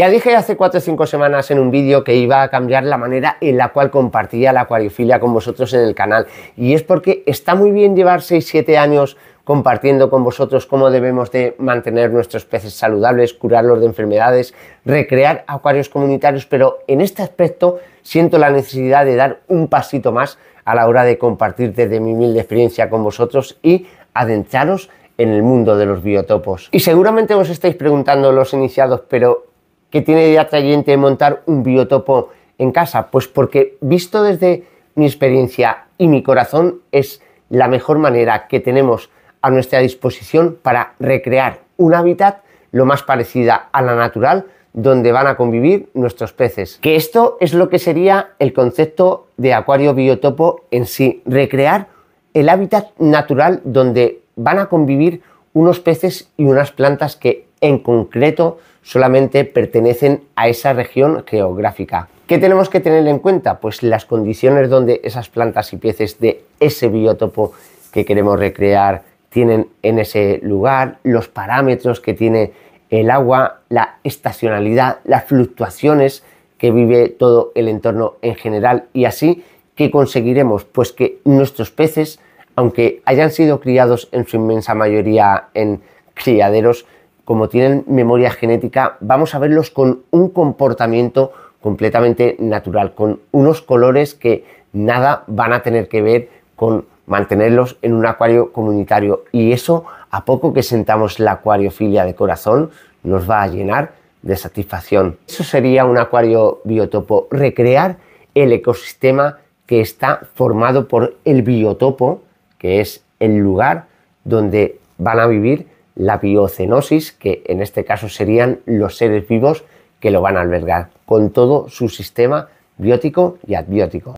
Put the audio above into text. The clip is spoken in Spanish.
Ya dije hace 4 o 5 semanas en un vídeo que iba a cambiar la manera en la cual compartía la acuariofilia con vosotros en el canal, y es porque está muy bien llevar 6-7 años compartiendo con vosotros cómo debemos de mantener nuestros peces saludables, curarlos de enfermedades, recrear acuarios comunitarios, pero en este aspecto siento la necesidad de dar un pasito más a la hora de compartir desde mi humilde experiencia con vosotros y adentraros en el mundo de los biotopos. Y seguramente os estáis preguntando los iniciados, pero ¿qué tiene de atrayente montar un biotopo en casa? Pues porque, visto desde mi experiencia y mi corazón, es la mejor manera que tenemos a nuestra disposición para recrear un hábitat lo más parecida a la natural, donde van a convivir nuestros peces. Que esto es lo que sería el concepto de acuario biotopo en sí, recrear el hábitat natural donde van a convivir unos peces y unas plantas que en concreto solamente pertenecen a esa región geográfica. ¿Qué tenemos que tener en cuenta? Pues las condiciones donde esas plantas y peces de ese biótopo que queremos recrear tienen en ese lugar, los parámetros que tiene el agua, la estacionalidad, las fluctuaciones que vive todo el entorno en general. Y así, ¿qué conseguiremos? Pues que nuestros peces, aunque hayan sido criados en su inmensa mayoría en criaderos, como tienen memoria genética, vamos a verlos con un comportamiento completamente natural, con unos colores que nada van a tener que ver con mantenerlos en un acuario comunitario. Y eso, a poco que sentamos la acuariofilia de corazón, nos va a llenar de satisfacción. Eso sería un acuario biotopo, recrear el ecosistema que está formado por el biotopo, que es el lugar donde van a vivir la biocenosis, que en este caso serían los seres vivos que lo van a albergar, con todo su sistema biótico y abiótico.